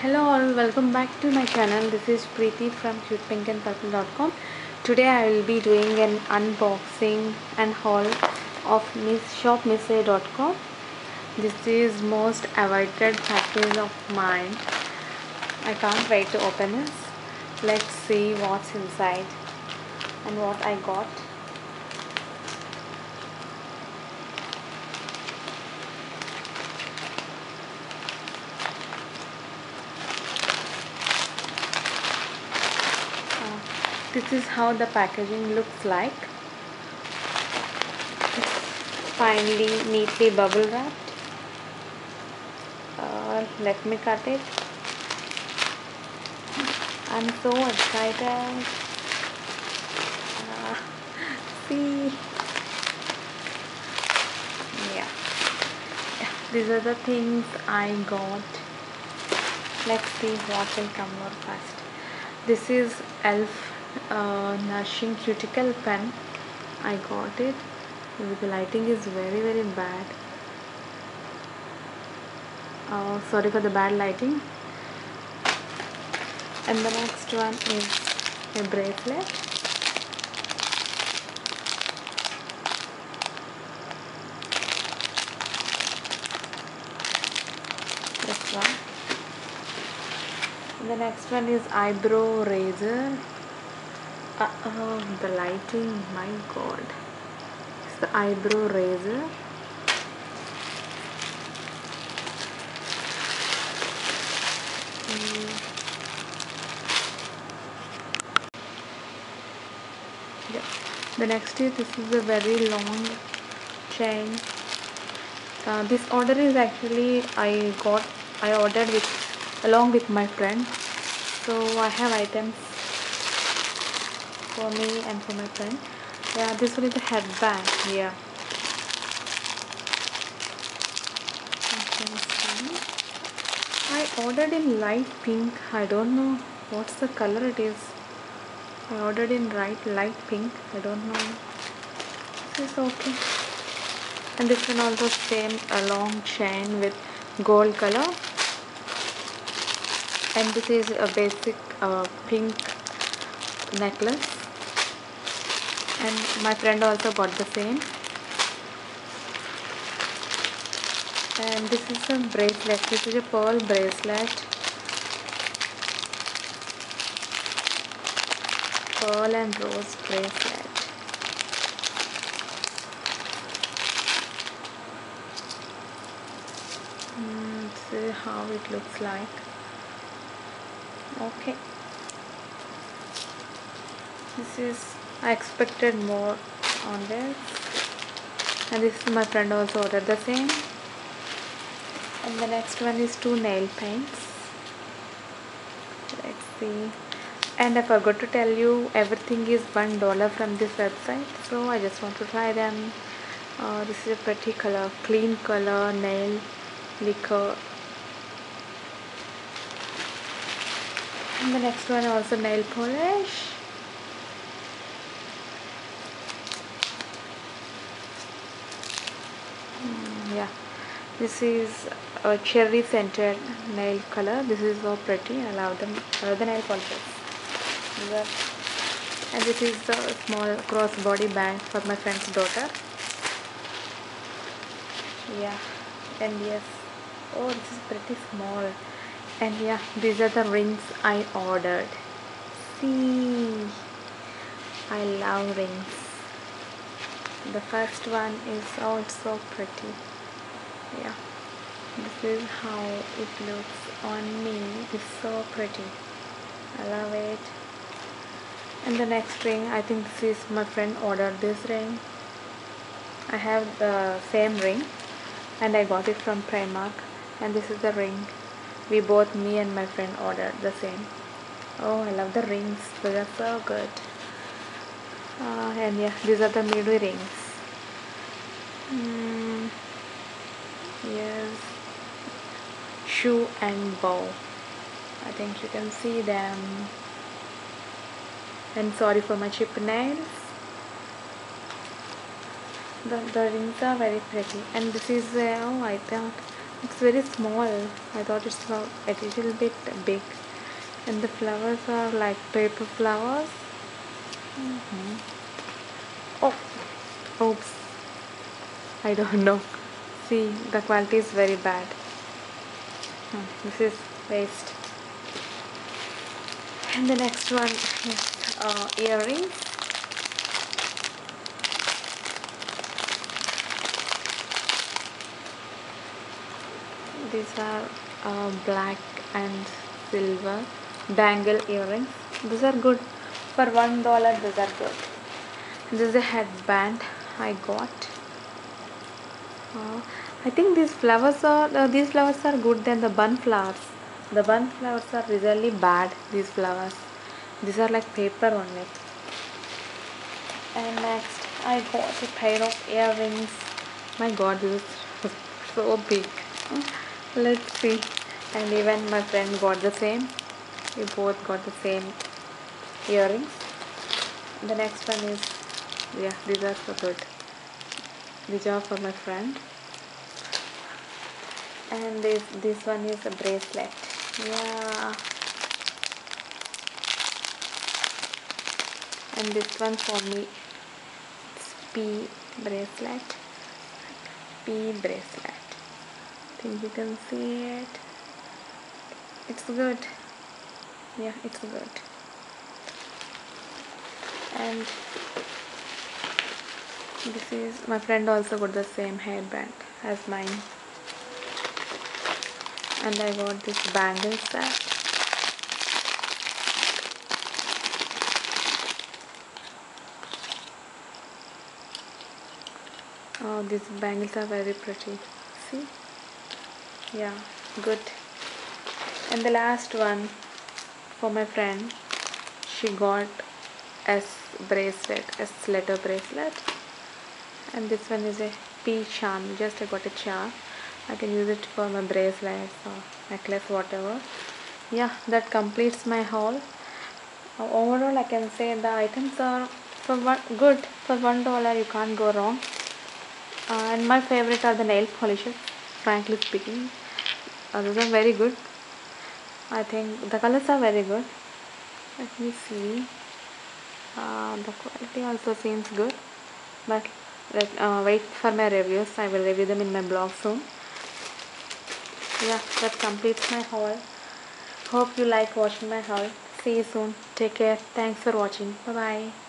Hello all, welcome back to my channel. This is Preeti from CutePinkAndPurple.com. Today I will be doing an unboxing and haul of shopmissa.com. This is most awaited package of mine. I can't wait to open this. Let's see what's inside and what I got. This is how the packaging looks like. It's finely, neatly bubble wrapped. Let me cut it. I'm so excited. See. Yeah. These are the things I got. Let's see what will come more fast. This is e.l.f. Nourishing cuticle pen. I got it. The lighting is very bad. Sorry for the bad lighting. And the next one is a bracelet. This one. And the next one is eyebrow razor. The lighting, my god. It's the eyebrow razor. Yeah. The next is, this is a very long chain. This order is actually I ordered along with my friend. So I have items for me and for my friend. Yeah, this one is a headband. Yeah. I ordered in light pink. I don't know what's the color it is. I ordered in light pink. I don't know. This is okay. And this one also same, a long chain with gold color. And this is a basic pink necklace. And my friend also bought the same. And this is a bracelet. This is a pearl bracelet. Pearl and rose bracelet. Let's see how it looks like. Okay. This is, I expected more on this. And this is my friend also ordered the same. And the next one is two nail paints. Let's see. And I forgot to tell you, everything is $1 from this website. So I just want to try them. This is a pretty color, clean color, nail lacquer. And the next one also nail polish. Yeah, this is a cherry scented nail color. This is so pretty. I love them. The nail polishes. And this is the small crossbody band for my friend's daughter. Yeah, and yes, oh, this is pretty small. And yeah, these are the rings I ordered. See, I love rings. The first one is also pretty. Yeah, this is how it looks on me. It's so pretty. I love it. And the next ring, I think this is my friend ordered this ring. I have the same ring and I got it from Primark. And this is the ring we both, me and my friend, ordered the same. Oh, I love the rings. They are so good. And yeah, these are the middle rings. Yes, shoe and bow. I think you can see them. And sorry for my chip nails. The rings are very pretty. And this is, oh, I thought It's very small. I thought it's a little bit big. And the flowers are like paper flowers. Oh, oops, I don't know. See, the quality is very bad. This is waste. And the next one is earrings. These are black and silver bangle earrings. These are good. For $1 these are good. This is a headband I got. I think these flowers are good than the bun flowers. The bun flowers are really bad. These flowers, these are like paper only. And next I got a pair of earrings. My god, this is so big. Let's see. And even my friend got the same. We both got the same earrings. The next one is, yeah, these are so good. These are for my friend. And this one is a bracelet. Yeah. And this one for me, it's P bracelet. I think you can see it. It's good. Yeah, it's good. And this is, my friend also got the same hairband as mine. And I got this bangle set. Oh, these bangles are very pretty. See? Yeah, good. And the last one for my friend, she got S letter bracelet. And this one is a P charm. Just I got a charm. I can use it for my bracelets or necklace, whatever. Yeah, that completes my haul. Overall, I can say the items are good. For $1, you can't go wrong. And my favorite are the nail polishes, frankly speaking. Those are very good. I think the colors are very good. Let me see. The quality also seems good. But wait for my reviews. I will review them in my blog soon. Yeah, that completes my haul. Hope you like watching my haul. See you soon. Take care. Thanks for watching. Bye bye.